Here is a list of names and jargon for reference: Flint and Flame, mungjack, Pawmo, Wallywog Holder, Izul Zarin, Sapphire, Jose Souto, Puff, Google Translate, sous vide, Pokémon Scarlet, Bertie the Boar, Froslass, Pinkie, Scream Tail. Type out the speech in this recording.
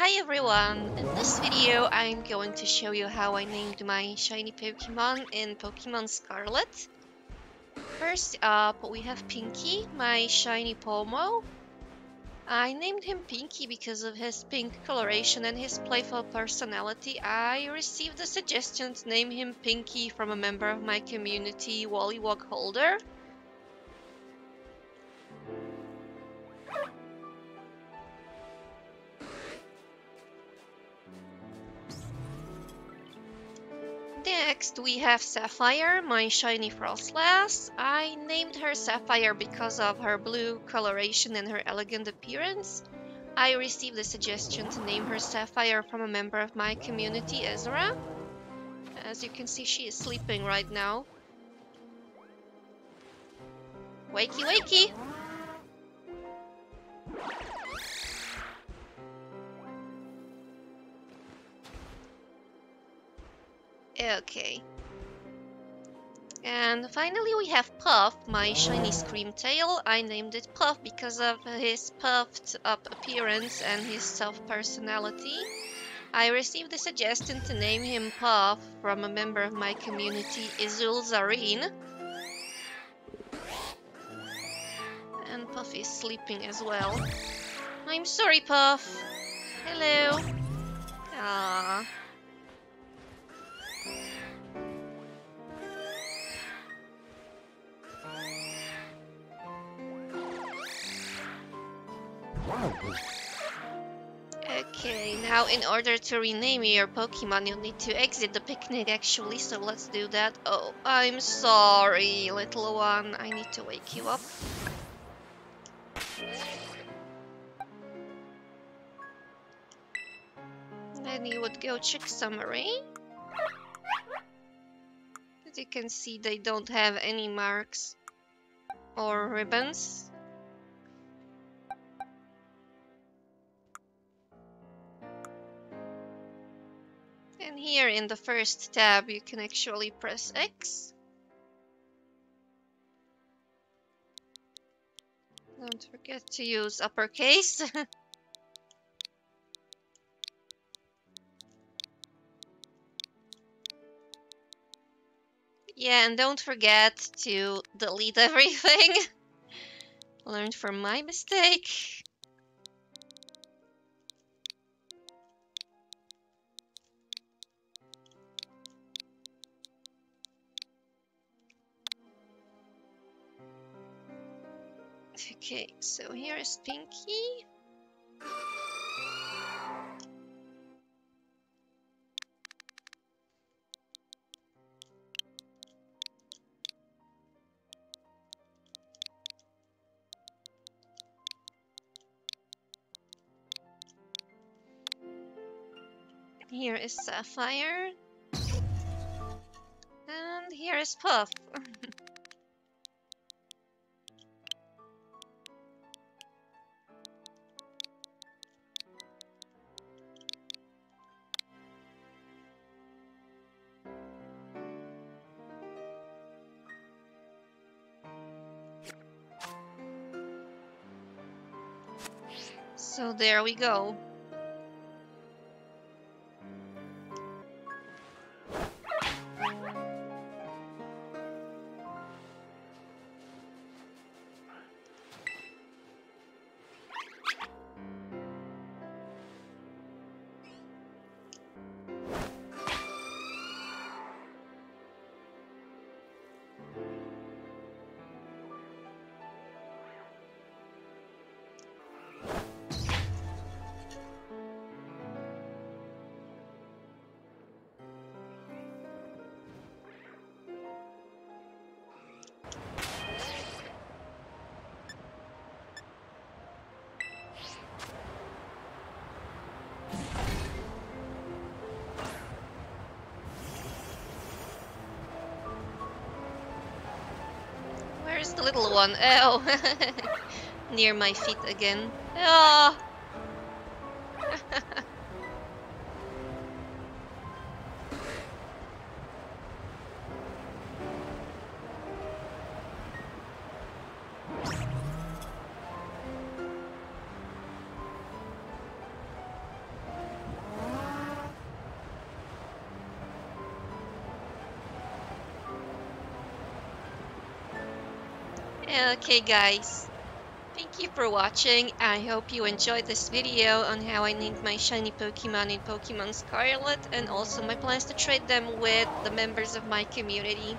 Hi everyone! In this video I'm going to show you how I named my shiny Pokemon in Pokemon Scarlet. First up we have Pinky, my shiny Pawmo. I named him Pinky because of his pink coloration and his playful personality. I received a suggestion to name him Pinky from a member of my community, Wallywog Holder. Next we have Sapphire, my shiny Froslass. I named her Sapphire because of her blue coloration and her elegant appearance. I received a suggestion to name her Sapphire from a member of my community, Ezra. As you can see, she is sleeping right now. Wakey, wakey! Okay. And finally we have Puff, my shiny Scream Tail. I named it Puff because of his puffed up appearance and his soft personality. I received a suggestion to name him Puff from a member of my community, Izul Zarin. And Puff is sleeping as well. I'm sorry, Puff. Hello. Aww. Okay, now in order to rename your Pokemon, you'll need to exit the picnic actually, so let's do that. Oh, I'm sorry, little one. I need to wake you up. Then you would go check summary. As you can see, they don't have any marks or ribbons. And here in the first tab, you can actually press X. Don't forget to use uppercase. Yeah, and don't forget to delete everything. Learned from my mistake. Okay, so here is Pinky. Here is Sapphire. And here is Puff. So there we go. Where's the little one? Oh, near my feet again. Oh. Okay guys, thank you for watching. I hope you enjoyed this video on how I named my shiny Pokemon in Pokemon Scarlet and also my plans to trade them with the members of my community.